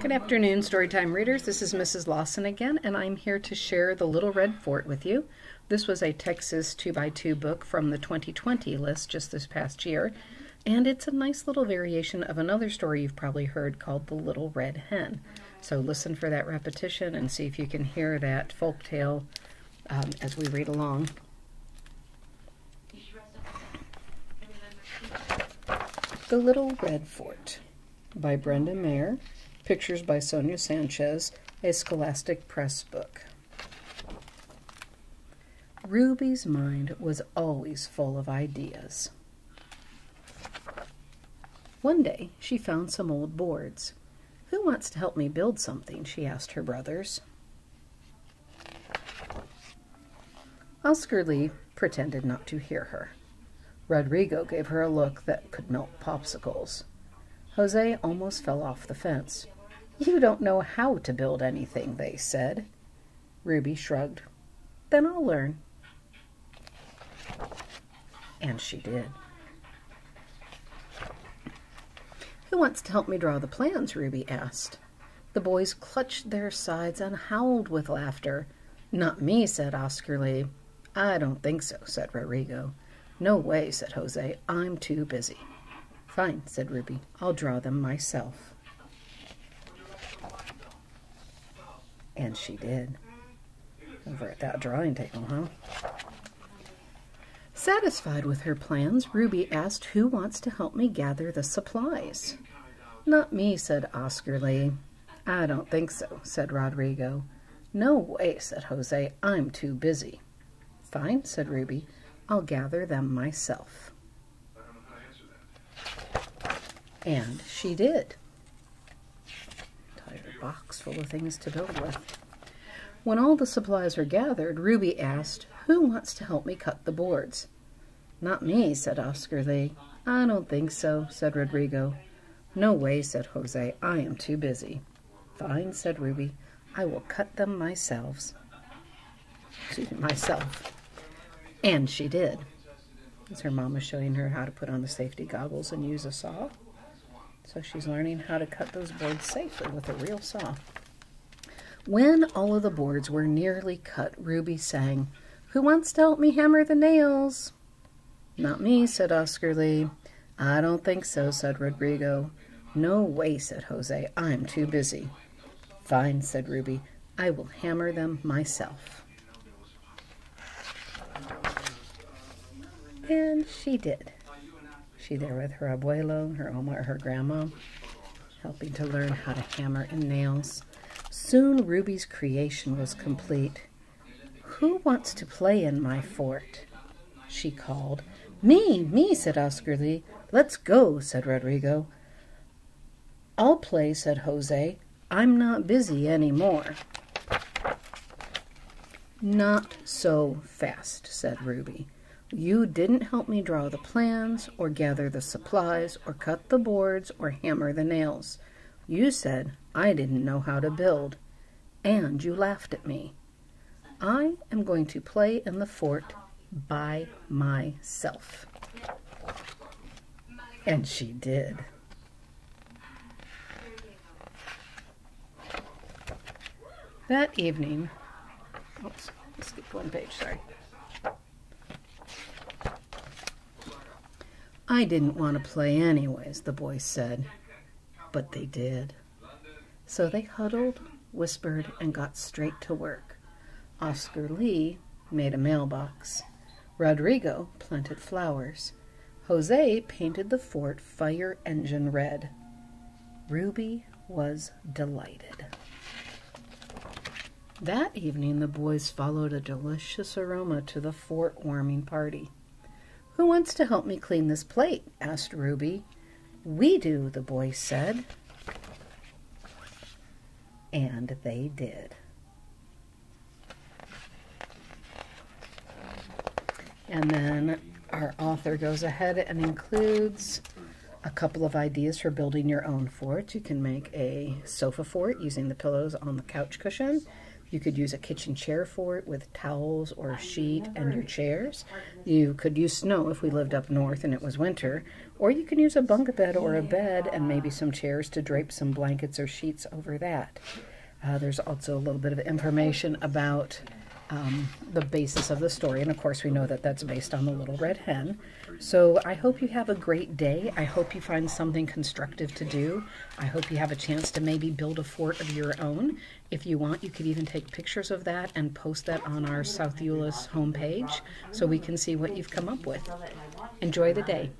Good afternoon, Storytime readers. This is Mrs. Lawson again, and I'm here to share The Little Red Fort with you. This was a Texas 2x2 book from the 2020 list just this past year, and it's a nice little variation of another story you've probably heard called The Little Red Hen. So listen for that repetition and see if you can hear that folktale as we read along. The Little Red Fort by Brenda Maier. Pictures by Sonia Sanchez, a Scholastic Press book. Ruby's mind was always full of ideas. One day, she found some old boards. "Who wants to help me build something?" she asked her brothers. Oscar Lee pretended not to hear her. Rodrigo gave her a look that could melt popsicles. Jose almost fell off the fence. "You don't know how to build anything," they said. Ruby shrugged. "Then I'll learn." And she did. "Who wants to help me draw the plans?" Ruby asked. The boys clutched their sides and howled with laughter. "Not me," said Oscar Lee. "I don't think so," said Rodrigo. "No way," said Jose. "I'm too busy." "Fine," said Ruby. "I'll draw them myself." And she did. Over at that drawing table, huh? Satisfied with her plans, Ruby asked, "Who wants to help me gather the supplies?" "Not me," said Oscar Lee. "I don't think so," said Rodrigo. "No way," said Jose. "I'm too busy." "Fine," said Ruby. "I'll gather them myself." And she did. Entire box full of things to build with. When all the supplies were gathered, Ruby asked, "Who wants to help me cut the boards?" "Not me," said Oscar Lee. "I don't think so," said Rodrigo. "No way," said Jose. "I am too busy." "Fine," said Ruby. "I will cut them myself. And she did. As her mom was showing her how to put on the safety goggles and use a saw. So she's learning how to cut those boards safely with a real saw. When all of the boards were nearly cut, Ruby sang, "Who wants to help me hammer the nails?" "Not me," said Oscar Lee. "I don't think so," said Rodrigo. "No way," said Jose. "I'm too busy." "Fine," said Ruby. "I will hammer them myself." And she did. She there with her abuelo, her oma, or her grandma, helping to learn how to hammer and nails. Soon Ruby's creation was complete. "Who wants to play in my fort?" she called. "Me, me," said Oscar Lee. "Let's go," said Rodrigo. "I'll play," said Jose. "I'm not busy anymore." "Not so fast," said Ruby. "You didn't help me draw the plans, or gather the supplies, or cut the boards, or hammer the nails. You said I didn't know how to build, and you laughed at me. I am going to play in the fort by myself." And she did. That evening, oops, I skipped one page, sorry. "I didn't want to play anyways," the boys said, but they did. So they huddled, whispered, and got straight to work. Oscar Lee made a mailbox. Rodrigo planted flowers. Jose painted the fort fire engine red. Ruby was delighted. That evening, the boys followed a delicious aroma to the fort warming party. "Who wants to help me clean this plate?" asked Ruby. "We do," the boys said. And they did. And then our author goes ahead and includes a couple of ideas for building your own fort. You can make a sofa fort using the pillows on the couch cushion. You could use a kitchen chair for it with towels or a sheet and your chairs. You could use snow if we lived up north and it was winter. Or you can use a bunk bed or a bed and maybe some chairs to drape some blankets or sheets over that. There's also a little bit of information about the basis of the story. And of course we know that that's based on The Little Red Hen. So I hope you have a great day. I hope you find something constructive to do. I hope you have a chance to maybe build a fort of your own. If you want, you could even take pictures of that and post that on our South Euless homepage so we can see what you've come up with. Enjoy the day.